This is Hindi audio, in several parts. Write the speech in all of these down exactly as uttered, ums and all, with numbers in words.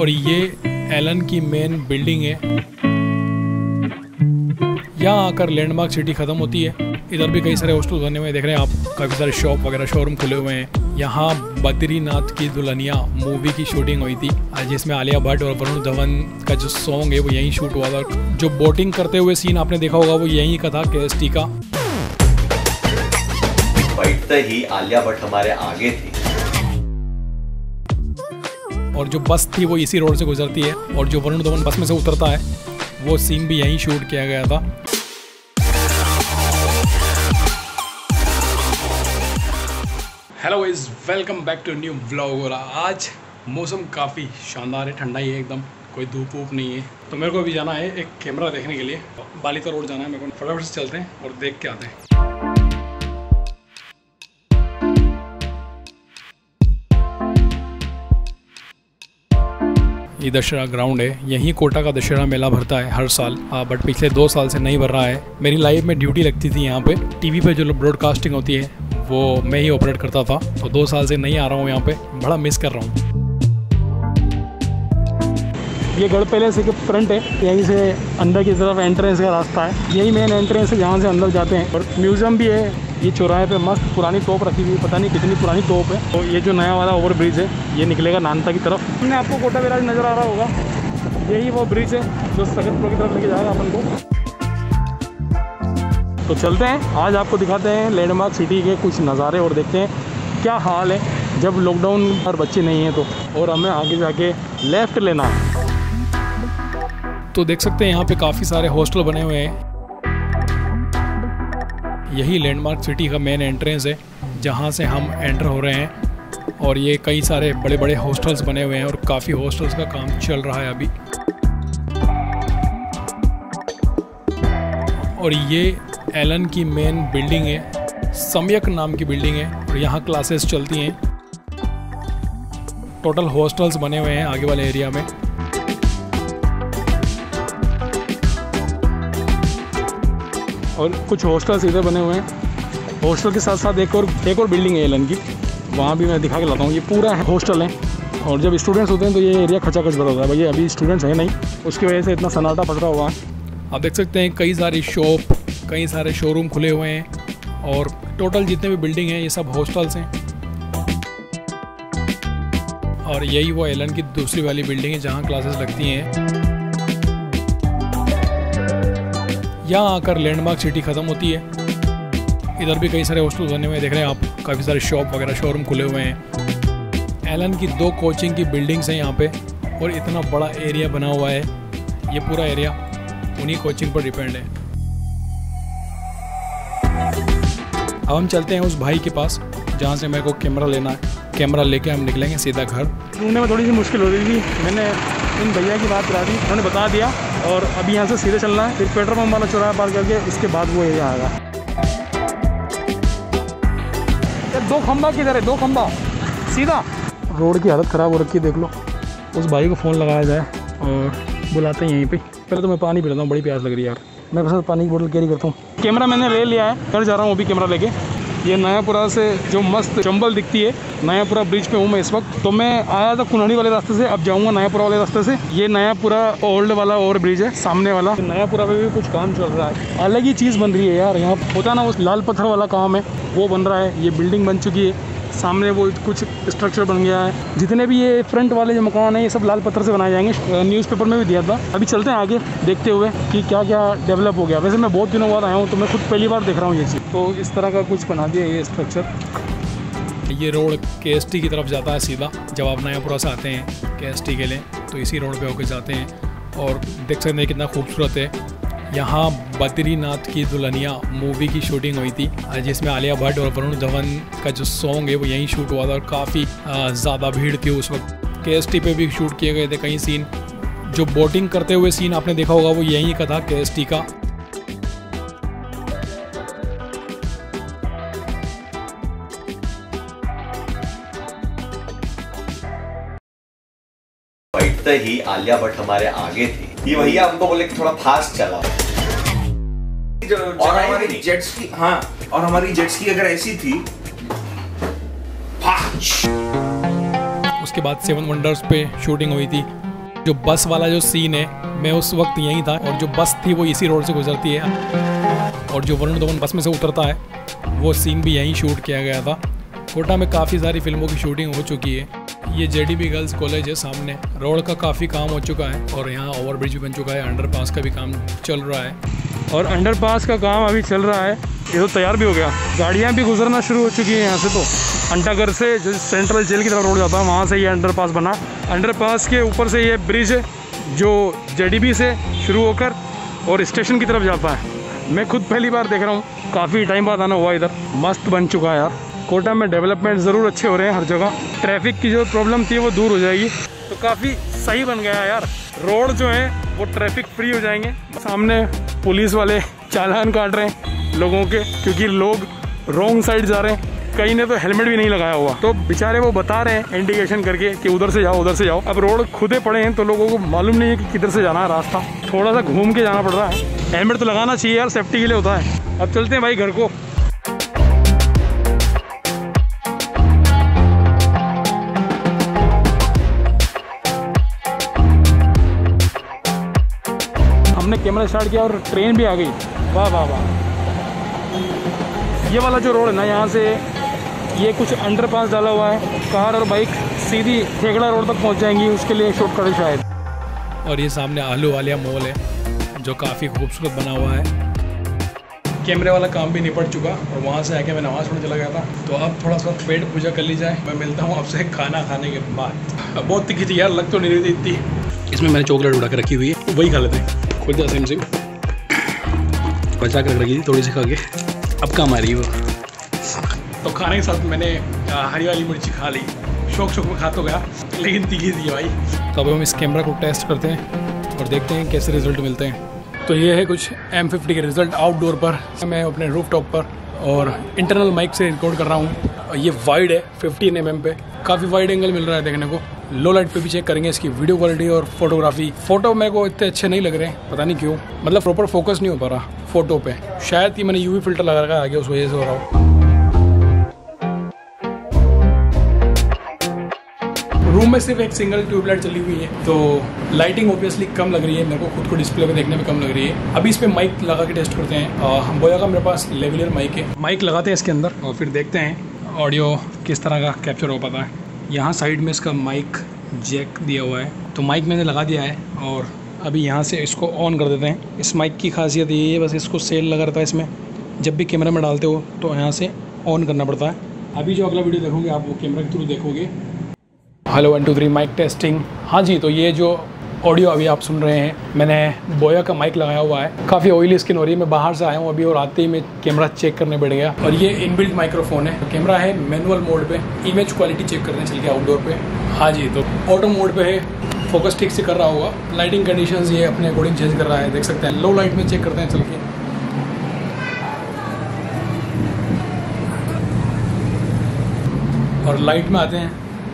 और ये एलन की मेन बिल्डिंग है। यहाँ आकर लैंडमार्क सिटी खत्म होती है। इधर भी कई सारे हॉस्टल बने हुए देख रहे हैं आप, काफ़ी सारे शॉप वगैरह शोरूम खुले हुए हैं। यहाँ बद्रीनाथ की दुल्हनिया मूवी की शूटिंग हुई थी जिसमें आलिया भट्ट और वरुण धवन का जो सॉन्ग है वो यहीं शूट हुआ था। जो बोटिंग करते हुए सीन आपने देखा होगा वो यहीं का था, केएसटी का। बैठते ही आलिया भट्ट हमारे आगे थी और जो बस थी वो इसी रोड से गुजरती है और जो वरुण धवन बस में से उतरता है वो सीन भी यहीं शूट किया गया था। Hello guys, welcome back to new vlog. आज मौसम काफ़ी शानदार है, ठंडा ही है एकदम, कोई धूप वूप नहीं है। तो मेरे को अभी जाना है एक कैमरा देखने के लिए, बालिता रोड जाना है मेरे को। फटाफट से चलते हैं और देख के आते हैं। ये दशहरा ग्राउंड है, यहीं कोटा का दशहरा मेला भरता है हर साल, बट पिछले दो साल से नहीं भर रहा है। मेरी लाइफ में ड्यूटी लगती थी यहाँ पे, टीवी पे जो ब्रॉडकास्टिंग होती है वो मैं ही ऑपरेट करता था, तो दो साल से नहीं आ रहा हूँ यहाँ पे, बड़ा मिस कर रहा हूँ। ये गढ़ पैलेस के फ्रंट है, यहीं से अंदर की तरफ एंट्रेंस का रास्ता है, यही मेन एंट्रेंस है जहाँ से अंदर जाते हैं। और म्यूजियम भी है, ये चौराहे पे मस्त पुरानी तोप रखी हुई, पता नहीं कितनी पुरानी तोप है। तो ये जो नया वाला ओवर ब्रिज है ये निकलेगा नानता की तरफ, हमने आपको कोटा विराज नज़र आ रहा होगा, यही वो ब्रिज है जो सगतपुर की तरफ लेके जाएगा अपन को। तो चलते हैं, आज आपको दिखाते हैं लैंडमार्क सिटी के कुछ नज़ारे और देखते हैं क्या हाल है जब लॉकडाउन पर बच्चे नहीं है तो। और हमें आगे जाके लेफ्ट लेना। तो देख सकते हैं यहाँ पर काफ़ी सारे हॉस्टल बने हुए हैं। यही लैंडमार्क सिटी का मेन एंट्रेंस है जहां से हम एंटर हो रहे हैं और ये कई सारे बड़े बड़े हॉस्टल्स बने हुए हैं और काफ़ी हॉस्टल्स का काम चल रहा है अभी। और ये एलन की मेन बिल्डिंग है, सम्यक नाम की बिल्डिंग है और यहाँ क्लासेस चलती हैं। टोटल हॉस्टल्स बने हुए हैं आगे वाले एरिया में। और कुछ हॉस्टल्स इधर बने हुए हैं, हॉस्टल के साथ साथ एक और एक और बिल्डिंग है एलन की, वहाँ भी मैं दिखा के लाता हूँ। ये पूरा हॉस्टल है और जब स्टूडेंट्स होते हैं तो ये एरिया खचाखच भरा होता है। भैया अभी स्टूडेंट्स हैं नहीं, उसकी वजह से इतना सन्नाटा पड़ रहा हुआ है। आप देख सकते हैं कई सारी शॉप, कई सारे शोरूम खुले हुए हैं और टोटल जितने भी बिल्डिंग हैं ये सब हॉस्टल्स हैं। और यही वो एलन की दूसरी वाली बिल्डिंग है जहाँ क्लासेस लगती हैं। यहाँ आकर लैंडमार्क सिटी ख़त्म होती है। इधर भी कई सारे हॉस्टल बने हुए देख रहे हैं आप, काफ़ी सारे शॉप वगैरह शोरूम खुले हुए हैं। एलन की दो कोचिंग की बिल्डिंग्स हैं यहाँ पे और इतना बड़ा एरिया बना हुआ है, ये पूरा एरिया उन्हीं कोचिंग पर डिपेंड है। अब हम चलते हैं उस भाई के पास जहाँ से मेरे को कैमरा लेना है, कैमरा लेके हम निकलेंगे सीधा घर। ढूंढने में थोड़ी सी मुश्किल हो रही थी, मैंने इन भैया की बात करा दी, उन्होंने बता दिया। और अभी यहाँ से सीधे चलना है, फिर पेट्रोल पंप वाला चौराहा पार करके इसके बाद वो एरिया आएगा। दो खंबा किधर है, दो खंबा सीधा। रोड की हालत ख़राब हो रखी है, देख लो। उस भाई को फ़ोन लगाया जाए और बुलाते हैं यहीं पे। पहले तो मैं पानी पी लेता हूँ, बड़ी प्यास लग रही है यार। मैं बस पानी की बोतल कैरी करता हूँ। कैमरा मैंने ले लिया है, घर जा रहा हूँ अभी कैमरा लेके। ये नयापुरा से जो मस्त चंबल दिखती है, नयापुरा ब्रिज पे हूँ मैं इस वक्त। तो मैं आया था कुन्हारी वाले रास्ते से, अब जाऊँगा नयापुरा वाले रास्ते से। ये नयापुरा ओल्ड वाला ओवर ब्रिज है सामने वाला। नयापुरा पे भी कुछ काम चल रहा है, अलग ही चीज़ बन रही है यार यहाँ। होता ना उस लाल पत्थर वाला काम है, वो बन रहा है। ये बिल्डिंग बन चुकी है, सामने वो कुछ स्ट्रक्चर बन गया है। जितने भी ये फ्रंट वाले जो मकान है ये सब लाल पत्थर से बनाए जाएंगे, न्यूज़पेपर में भी दिया था। अभी चलते हैं आगे देखते हुए कि क्या क्या डेवलप हो गया। वैसे मैं बहुत दिनों बाद आया हूँ तो मैं खुद पहली बार देख रहा हूँ ये चीज़। तो इस तरह का कुछ बना दिया ये स्ट्रक्चर। ये रोड केएसटी की तरफ जाता है सीधा, जब आप नयापुरा से आते हैं केएसटी के लिए तो इसी रोड पर होकर जाते हैं। और देख सकते हैं कितना खूबसूरत है। यहाँ बद्रीनाथ की दुल्हनिया मूवी की शूटिंग हुई थी जिसमें आलिया भट्ट और वरुण धवन का जो सॉन्ग है वो यहीं शूट हुआ था और काफ़ी ज़्यादा भीड़ थी उस वक्त। केएसटी पे भी शूट किए गए थे कई सीन, जो बोटिंग करते हुए सीन आपने देखा होगा वो यहीं का था, केएसटी का। बैठते ही आलिया भट्ट हमारे आगे थी। ये भैया हमको बोले कि थोड़ा फास्ट चलाओ। और हमारी जेट्स की हाँ और हमारी जेट्स की अगर ऐसी थी। उसके बाद सेवन वंडर्स पे शूटिंग हुई थी। जो बस वाला जो सीन है, मैं उस वक्त यहीं था और जो बस थी वो इसी रोड से गुजरती है और जो वरुण धवन बस में से उतरता है वो सीन भी यहीं शूट किया गया था। कोटा में काफ़ी सारी फिल्मों की शूटिंग हो चुकी है। ये जेडीबी गर्ल्स कॉलेज है सामने, रोड का काफ़ी काम हो चुका है और यहाँ ओवरब्रिज भी बन चुका है, अंडरपास का भी काम चल रहा है और अंडरपास का काम अभी चल रहा है, ये तो तैयार भी हो गया। गाड़ियाँ भी गुजरना शुरू हो चुकी हैं यहाँ से। तो अंटागढ़ से जो सेंट्रल जेल की तरफ रोड जाता है वहाँ से ये अंडरपास बना, अंडरपास के ऊपर से ये ब्रिज है जो जेडीबी से शुरू होकर और स्टेशन की तरफ जाता है। मैं खुद पहली बार देख रहा हूँ, काफ़ी टाइम बाद आना हुआ इधर। मस्त बन चुका है यार। कोटा में डेवलपमेंट ज़रूर अच्छे हो रहे हैं हर जगह, ट्रैफिक की जो प्रॉब्लम थी वो दूर हो जाएगी। तो काफ़ी सही बन गया यार, रोड जो है वो ट्रैफिक फ्री हो जाएंगे। सामने पुलिस वाले चालान काट रहे हैं लोगों के, क्योंकि लोग रॉन्ग साइड जा रहे हैं, कहीं ने तो हेलमेट भी नहीं लगाया हुआ। तो बेचारे वो बता रहे हैं इंडिकेशन करके कि उधर से जाओ उधर से जाओ। अब रोड खुदे पड़े हैं तो लोगों को मालूम नहीं है कि किधर से जाना है रास्ता, थोड़ा सा घूम के जाना पड़ रहा है। हेलमेट तो लगाना चाहिए यार, सेफ्टी के लिए होता है। अब चलते हैं भाई घर को। हमने कैमरा स्टार्ट किया और ट्रेन भी आ गई। वाह वाह वाह। ये वाला जो रोड है ना, यहाँ से ये कुछ अंडरपास डाला हुआ है, कार और बाइक सीधी ठेकड़ा रोड तक पहुँच जाएंगी, उसके लिए एक शॉर्टकट है शायद। और ये सामने आलू वालिया मॉल है जो काफ़ी खूबसूरत बना हुआ है। कैमरे वाला काम भी निपट चुका और वहाँ से आके मैं नमाज़ पढ़ने चला गया था। तो अब थोड़ा सा पेट पूजा कर ली जाए। मैं मिलता हूँ आपसे खाना खाने के बाद। बहुत तिखी थी यार, लग तो नहीं रही थी इतनी। इसमें मैंने चॉकलेट उड़ा के रखी हुई है, वही खा लेते हैं। खुद सेम सेम बचा कर रखी थी, थोड़ी सी खा के अब काम आ रही है वो। तो खाने के साथ मैंने हरी वाली मिर्ची खा ली, शौक शौक में खा तो गया लेकिन तीखी थी भाई। तो अब हम इस कैमरा को टेस्ट करते हैं और देखते हैं कैसे रिजल्ट मिलते हैं। तो ये है कुछ एम फिफ्टी के रिजल्ट आउटडोर पर, मैं अपने रूफटॉप पर और इंटरनल माइक से रिकॉर्ड कर रहा हूँ। ये वाइड है फिफ्टीन एम एम पे, काफ़ी वाइड एंगल मिल रहा है देखने को। लो लाइट पे भी चेक करेंगे इसकी वीडियो क्वालिटी और फोटोग्राफी। फोटो मेरे को इतने अच्छे नहीं लग रहे हैं, पता नहीं क्यों, मतलब प्रॉपर फोकस नहीं हो पा रहा फोटो पे। शायद ही मैंने यू वी फिल्टर लगा रखा है आगे, उस वजह से हो रहा हूँ। रूम में सिर्फ एक सिंगल ट्यूबलाइट चली हुई है तो लाइटिंग ऑब्वियसली कम लग रही है मेरे को, खुद को डिस्प्ले पे देखने में कम लग रही है। अभी इस पर माइक लगा के टेस्ट करते हैं। बोया का मेरे पास लेवलियर माइक है, माइक लगाते हैं इसके अंदर और फिर देखते हैं ऑडियो किस तरह का कैप्चर हो पाता है। यहाँ साइड में इसका माइक जैक दिया हुआ है तो माइक मैंने लगा दिया है और अभी यहाँ से इसको ऑन कर देते हैं। इस माइक की खासियत ये है, बस इसको सेल लगा रहता है इसमें, जब भी कैमरा में डालते हो तो यहाँ से ऑन करना पड़ता है। अभी जो अगला वीडियो देखोगे आप वो कैमरा के थ्रू देखोगे। Hello one two three mic testing. हाँ जी, तो ये जो ऑडियो अभी आप सुन रहे हैं, मैंने बोया का माइक लगाया हुआ है। काफ़ी ऑयली स्किन हो रही है, मैं बाहर से आया हूँ अभी और आते ही मैं कैमरा चेक करने बैठ गया। और ये इनबिल्ट माइक्रोफोन है, कैमरा है मैनुअल मोड पे, इमेज क्वालिटी चेक करने चल गया आउटडोर पे। हाँ जी, तो ऑटो मोड पे है, फोकस ठीक से कर रहा होगा। लाइटिंग कंडीशंस ये अपने अकॉर्डिंग चेंज कर रहा है, देख सकते हैं। लो लाइट में चेक करते हैं चल के। और लाइट में आते हैं,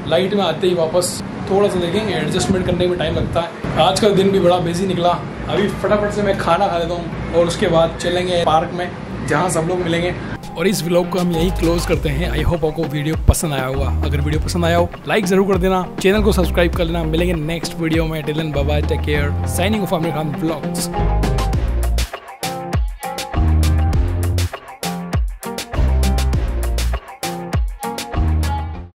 लाइट में आते ही वापस थोड़ा सा देखेंगे, एडजस्टमेंट करने में टाइम लगता है। आज का दिन भी बड़ा बिजी निकला। अभी फटाफट से मैं खाना खा लेता हूँ और उसके बाद चलेंगे पार्क में जहाँ सब लोग मिलेंगे। और इस व्लॉग को हम यहीं क्लोज करते हैं। आई होप आपको वीडियो पसंद आया होगा। अगर वीडियो पसंद आया हो लाइक जरूर कर देना, चैनल को सब्सक्राइब कर लेना। मिलेंगे नेक्स्ट वीडियो में। Till then bye bye, take care. Signing off Aamir Khan vlogs.